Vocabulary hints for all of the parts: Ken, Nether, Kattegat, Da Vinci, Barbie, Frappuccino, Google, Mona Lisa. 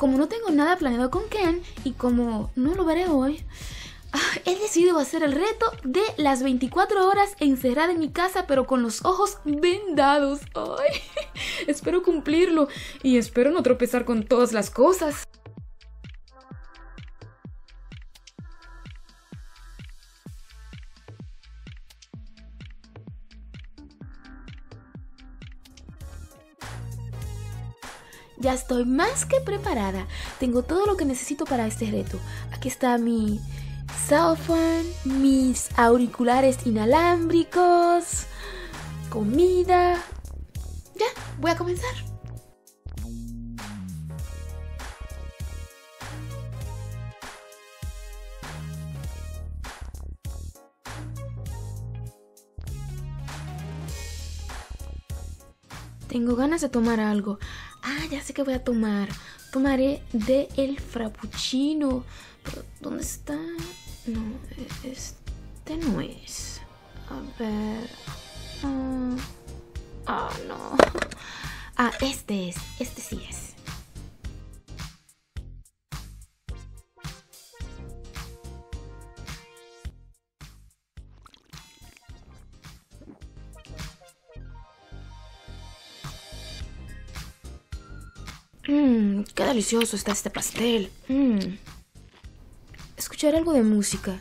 como no tengo nada planeado con Ken y como no lo veré hoy, he decidido hacer el reto de las 24 horas encerrada en mi casa pero con los ojos vendados. Ay, espero cumplirlo y espero no tropezar con todas las cosas. Ya estoy más que preparada. Tengo todo lo que necesito para este reto. Aquí está mi cell phone, mis auriculares inalámbricos, comida. Ya, voy a comenzar. Tengo ganas de tomar algo. Ah, ya sé que voy a tomar. Tomaré de el frappuccino. Pero, ¿dónde está? No, este no es. A ver. Ah, no. Ah, este es. Este sí es. Qué delicioso está este pastel. Escuchar algo de música.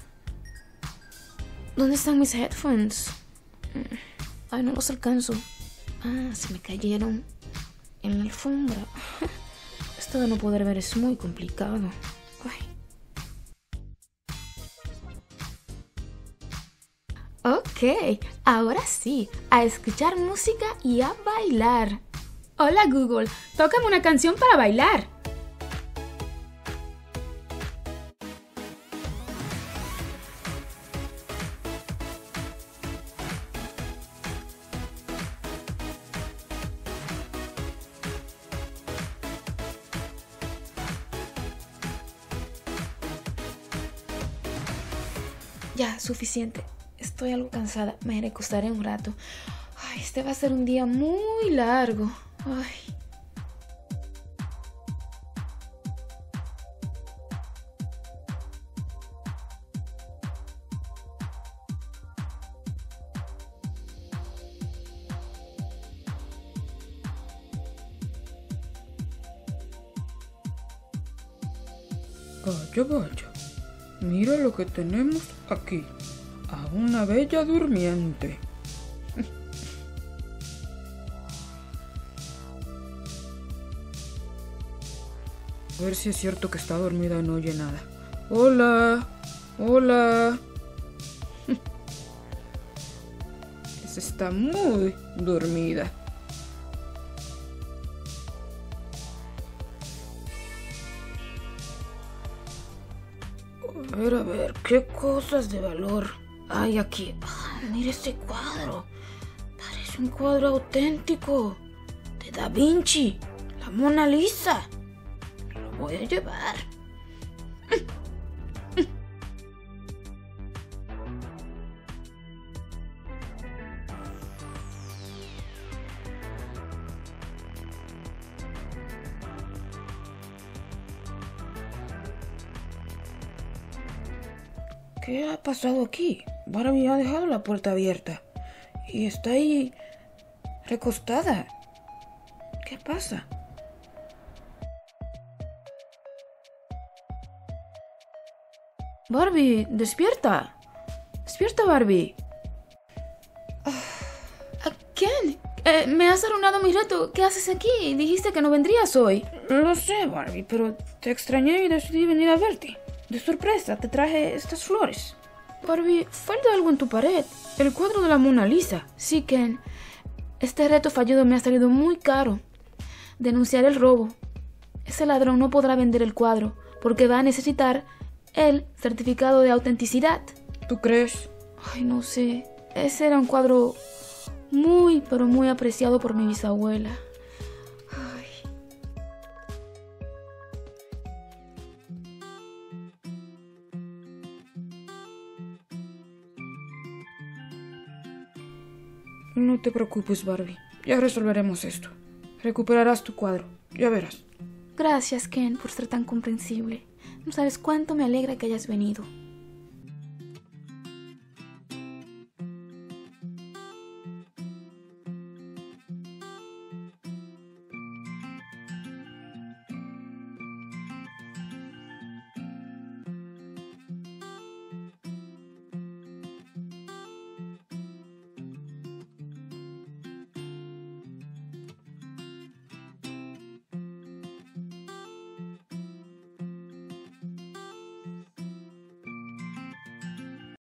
¿Dónde están mis headphones? Ay, no los alcanzo. Ah, se me cayeron en la alfombra. Esto de no poder ver es muy complicado. Ay. Ok, ahora sí, a escuchar música y a bailar. Hola Google, tócame una canción para bailar. Ya, suficiente. Estoy algo cansada, me recostaré un rato. Ay, este va a ser un día muy largo. Ay. Vaya, vaya. Mira lo que tenemos aquí. A una bella durmiente. A ver si es cierto que está dormida y no oye nada. ¡Hola! ¡Hola! Esa está muy dormida. A ver, qué cosas de valor hay aquí. Mira este cuadro. Parece un cuadro auténtico de Da Vinci, la Mona Lisa. Voy a llevar. ¿Qué ha pasado aquí? Barbie ha dejado la puerta abierta y está ahí recostada. ¿Qué pasa? Barbie, despierta. Despierta, Barbie. Ken, me has arruinado mi reto. ¿Qué haces aquí? Dijiste que no vendrías hoy. Lo sé, Barbie, pero te extrañé y decidí venir a verte. De sorpresa, te traje estas flores. Barbie, falta algo en tu pared. El cuadro de la Mona Lisa. Sí, Ken. Este reto fallido me ha salido muy caro. Denunciaré el robo. Ese ladrón no podrá vender el cuadro porque va a necesitar el certificado de autenticidad. ¿Tú crees? Ay, no sé. Ese era un cuadro muy, pero muy apreciado por mi bisabuela. Ay. No te preocupes, Barbie. Ya resolveremos esto. Recuperarás tu cuadro. Ya verás. Gracias, Ken, por ser tan comprensible. No sabes cuánto me alegra que hayas venido.